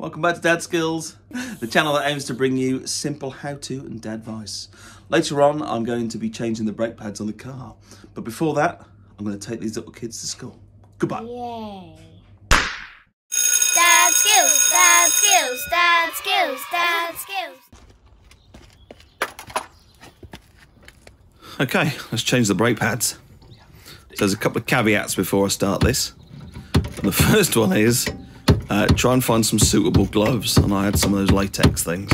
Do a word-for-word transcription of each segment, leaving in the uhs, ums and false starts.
Welcome back to Dad Skills, the channel that aims to bring you simple how-to and dad advice. Later on, I'm going to be changing the brake pads on the car. But before that, I'm going to take these little kids to school. Goodbye. Yay. Dad Skills, Dad Skills, Dad Skills, Dad Skills. Okay, let's change the brake pads. So there's a couple of caveats before I start this. And the first one is... Uh, try and find some suitable gloves, and I had some of those latex things.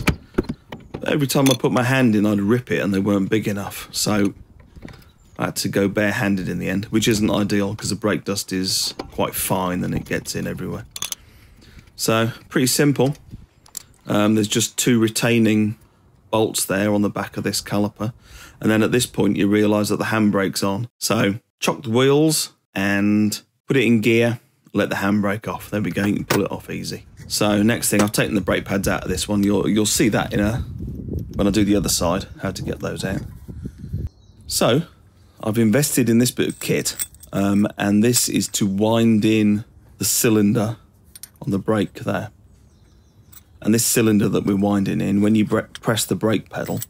Every time I put my hand in, I'd rip it, and they weren't big enough, so I had to go barehanded in the end, which isn't ideal because the brake dust is quite fine and it gets in everywhere. So, pretty simple. Um, there's just two retaining bolts there on the back of this caliper, and then at this point you realise that the handbrake's on. So, chock the wheels and put it in gear. Let the handbrake off. There we go, you can pull it off easy. So next thing, I've taken the brake pads out of this one. You'll, you'll see that in a, when I do the other side, how to get those out. So I've invested in this bit of kit, um, and this is to wind in the cylinder on the brake there. And this cylinder that we're winding in, when you press the brake pedal,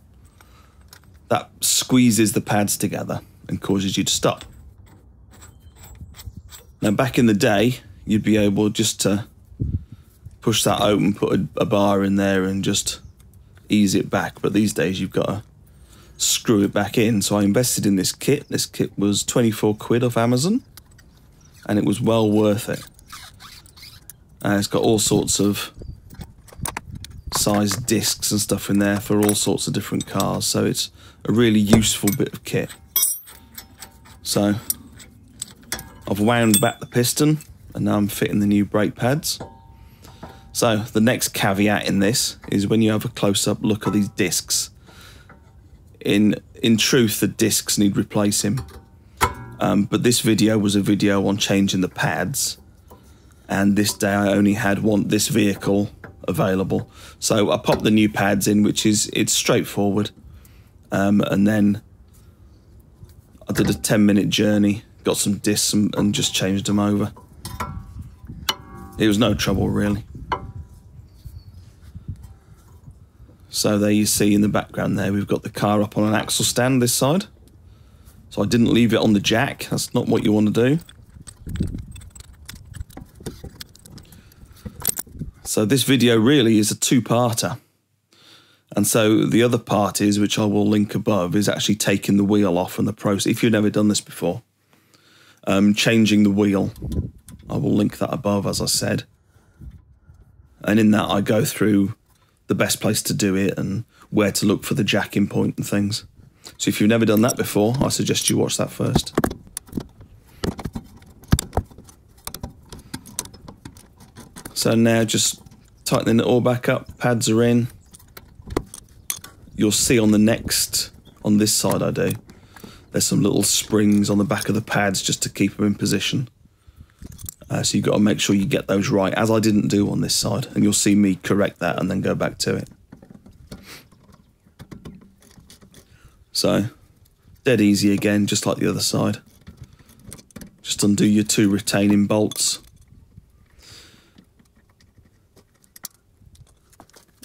that squeezes the pads together and causes you to stop. Now back in the day, you'd be able just to push that open, put a, a bar in there and just ease it back. But these days you've got to screw it back in. So I invested in this kit. This kit was twenty-four quid off Amazon, and it was well worth it. Uh, it's got all sorts of size discs and stuff in there for all sorts of different cars. So it's a really useful bit of kit. So... I've wound back the piston, and now I'm fitting the new brake pads. So the next caveat in this is when you have a close-up look at these discs. In in truth, the discs need replacing, um, but this video was a video on changing the pads, and this day I only had one this vehicle available, so I popped the new pads in, which is it's straightforward, um, and then I did a ten minute journey. Got some discs and, and just changed them over. It was no trouble really. So there you see in the background there, we've got the car up on an axle stand this side. So I didn't leave it on the jack. That's not what you want to do. So this video really is a two-parter. And so the other part is, which I will link above, is actually taking the wheel off and the process. If you've never done this before. Um, changing the wheel. I will link that above, as I said. And in that I go through the best place to do it and where to look for the jacking point and things. So if you've never done that before, I suggest you watch that first. So now just tightening it all back up, pads are in. You'll see on the next, on this side I do. There's some little springs on the back of the pads just to keep them in position. Uh, so you've got to make sure you get those right, as I didn't do on this side. And you'll see me correct that and then go back to it. So, dead easy again, just like the other side. Just undo your two retaining bolts.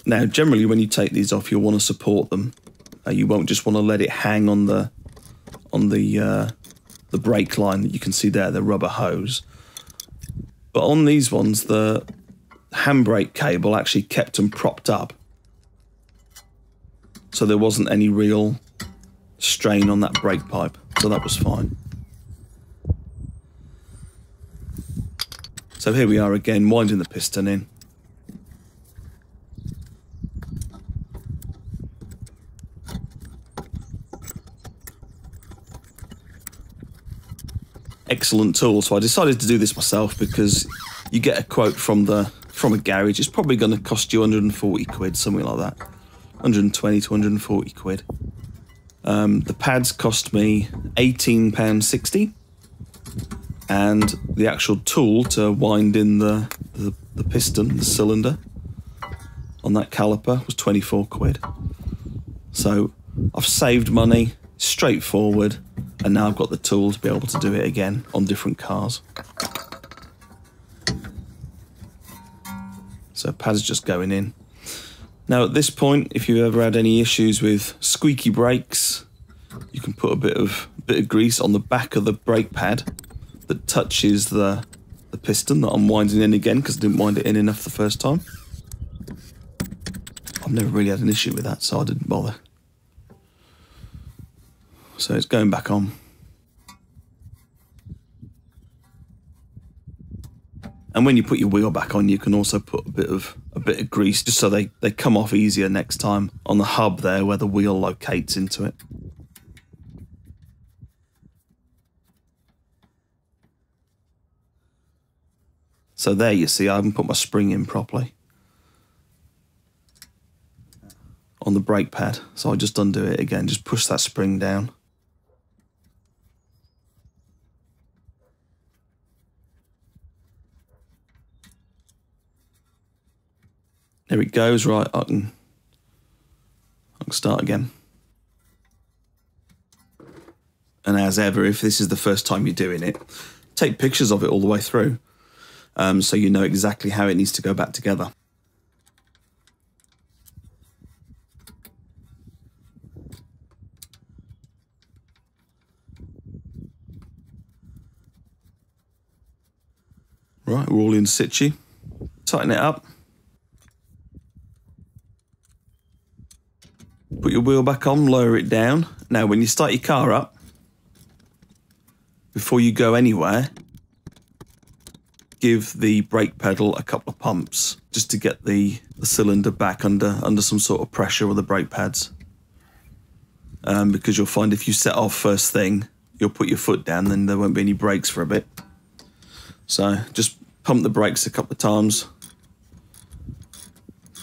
Now, generally when you take these off, you'll want to support them. Uh, you won't just want to let it hang on the... on the uh, the brake line that you can see there, the rubber hose. But on these ones, the handbrake cable actually kept them propped up. So there wasn't any real strain on that brake pipe, so that was fine. So here we are again, winding the piston in. Excellent tool, so I decided to do this myself because you get a quote from the from a garage. It's probably going to cost you a hundred and forty quid, something like that, a hundred and twenty to a hundred and forty quid. Um, the pads cost me eighteen pounds sixty, and the actual tool to wind in the, the the piston, the cylinder on that caliper was twenty-four quid. So I've saved money, straightforward. And now I've got the tool to be able to do it again on different cars. So pad's just going in. Now at this point, if you've ever had any issues with squeaky brakes, you can put a bit of bit of grease on the back of the brake pad that touches the, the piston that I'm winding in again, because I didn't wind it in enough the first time. I've never really had an issue with that, so I didn't bother. So it's going back on. And when you put your wheel back on, you can also put a bit of a bit of grease just so they, they come off easier next time on the hub there where the wheel locates into it. So there you see, I haven't put my spring in properly on the brake pad. So I just undo it again, just push that spring down. There it goes, right, I can, I can start again. And as ever, if this is the first time you're doing it, take pictures of it all the way through, um, so you know exactly how it needs to go back together. Right, we're all in situ. Tighten it up. Put your wheel back on, lower it down. Now, when you start your car up, before you go anywhere, give the brake pedal a couple of pumps just to get the, the cylinder back under, under some sort of pressure with the brake pads. Um, because you'll find if you set off first thing, you'll put your foot down, then there won't be any brakes for a bit. So just pump the brakes a couple of times.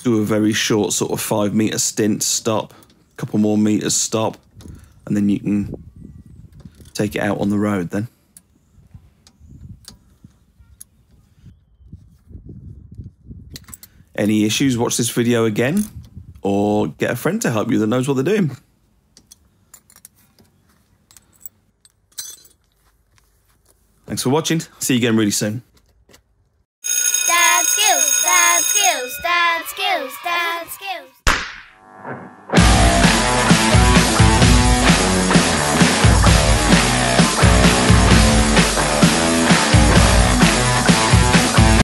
Do a very short sort of five meter stint, stop, a couple more meters, stop, and then you can take it out on the road then. Any issues, watch this video again or get a friend to help you that knows what they're doing. Thanks for watching. See you again really soon.